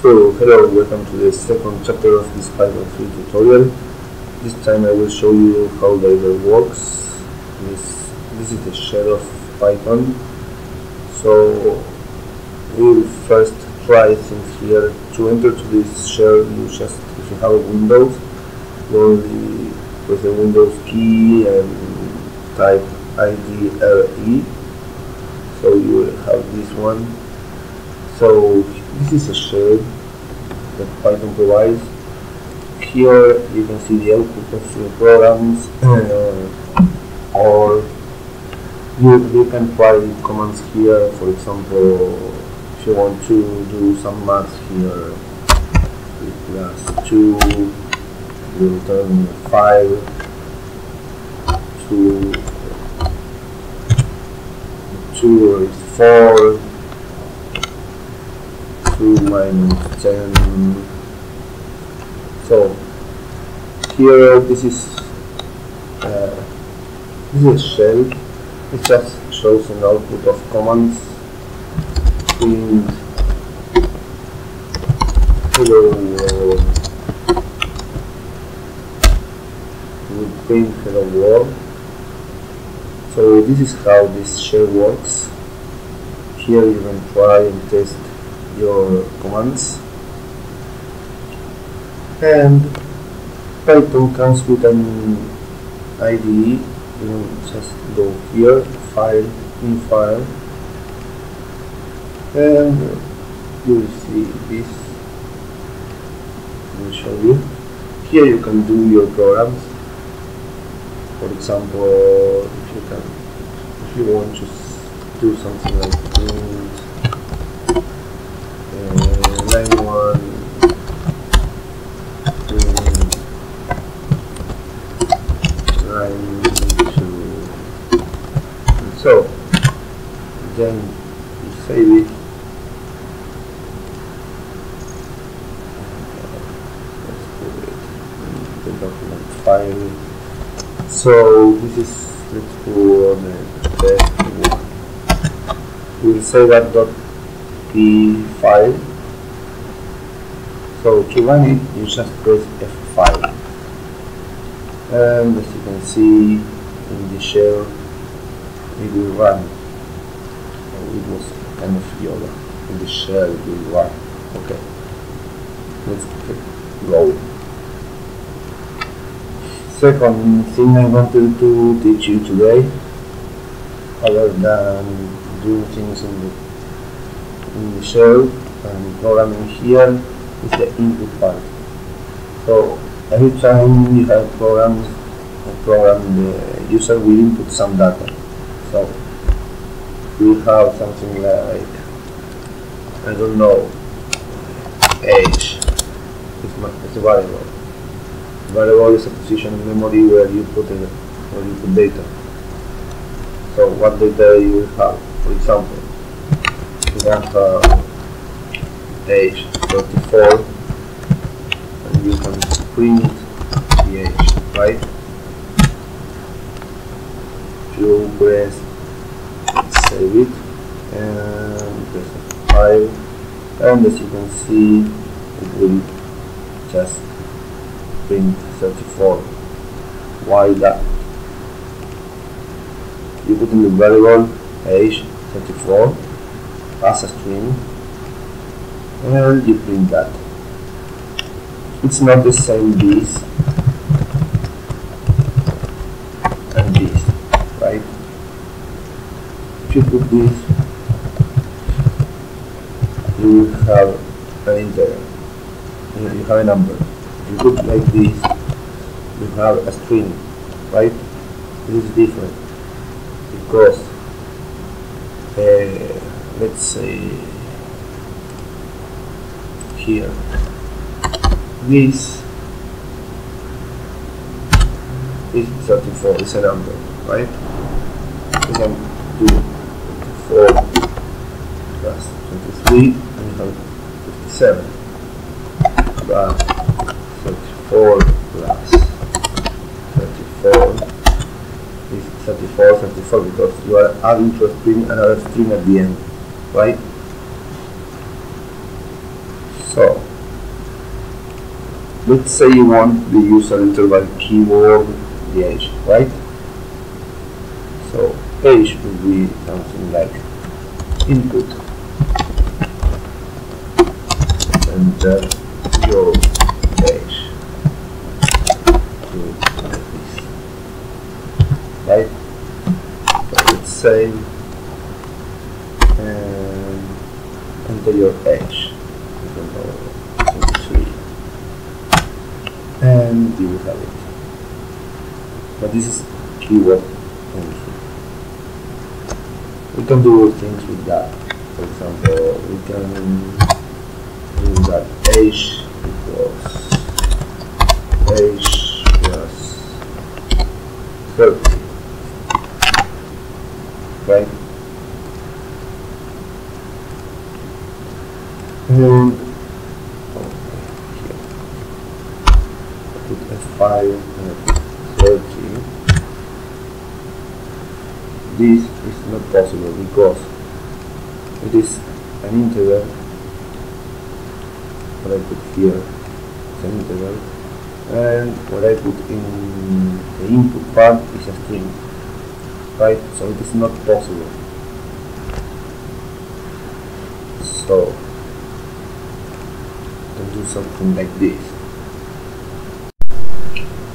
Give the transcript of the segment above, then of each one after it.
So hello, welcome to the second chapter of this Python 3 tutorial. This time I will show you how the IDLE works. This is the shell of Python. So we will first try things here. To enter to this shell, you just, if you have a Windows, you only with the Windows key and type IDLE. So you will have this one. So this is a shell that Python provides. Here you can see the output of your programs, or you can try commands here. For example, if you want to do some math here, plus 2, you return 5, 2 is 4, 2 minus 10. So here this is shell. It just shows an output of commands. Print hello world. We print hello world. So this is how this shell works. Here you can try and test your commands, and Python comes with an IDE. You just go here, file, in file, and you will see this. I will show you. Here you can do your programs. For example, if you want to do something like print line 1, line 2, and so then you save it. Let's put it in the document file. So this is, let's go on the best one. We will save that .p file. So to run it, you just press F5, and as you can see in the shell, it will run. Oh, it was kind of yellow. In the shell, it will run. Okay, let's go. Second thing I wanted to teach you today, other than doing things in the shell and programming here, is the input part. So every time you have program, the user will input some data. So we have something like, I don't know, age is a variable. Variable is a position in memory where you put it, where you put data. So what data you have? For example, you can have age 34, and you can print the age, right? You press save it and press F5, and as you can see, it will just print 34. Why that? You put in the variable age 34 as a string, and you print that. It's not the same this and this, right? If you put this, you will have an integer, you have a number. If you put like this, you have a string, right? This is different because let's say here, this is 34, it's a number, right? You can do 24 plus 23, and you have 57, but 34 plus 34 is 34, because you are adding to a string another string at the end, right? So let's say you want the user enter by keyboard the age, right? So age would be something like input enter your age, right? So let's say enter your age, I don't know, 23, and you will have it. But this is keyword only. We can do things with that. For example, we can do that age equals age plus 30, right? And okay, here. Put F5 30. This is not possible because it is an integral. What I put here is an integral, and what I put in the input part is a string, right? So it is not possible. So I can do something like this.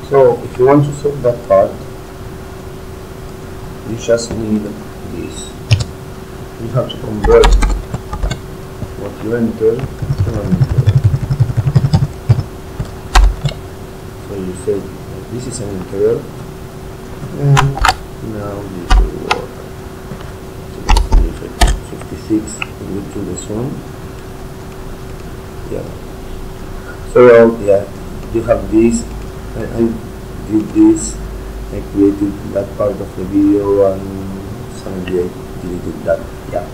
So if you want to solve that part, you just need this. You have to convert what you enter to an integral. So you say this is an integral, and now this will work. So if it's 56, we will do this one. Yeah. So yeah, you have this. I did this, I created that part of the video, and suddenly I deleted that, yeah,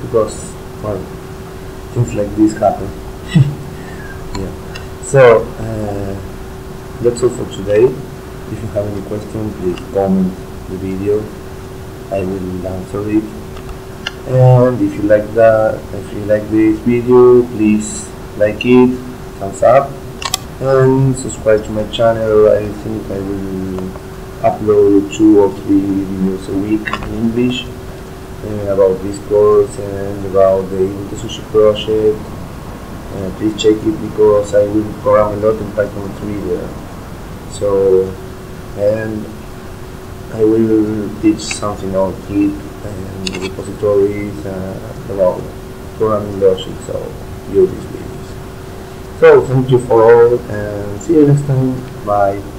because, well, things like this happen. Yeah. So that's all for today. If you have any question, please comment the video, I will answer it. And if you like that, if you like this video, please like it, thumbs up, and subscribe to my channel. I think I will upload 2 or 3 videos a week in English about this course and about the InterSuchi project. Please check it because I will program a lot in Python 3 there. So, and I will teach something on Git and repositories about programming logic. So, view this video. So, thank you for all, and see you next time. Bye.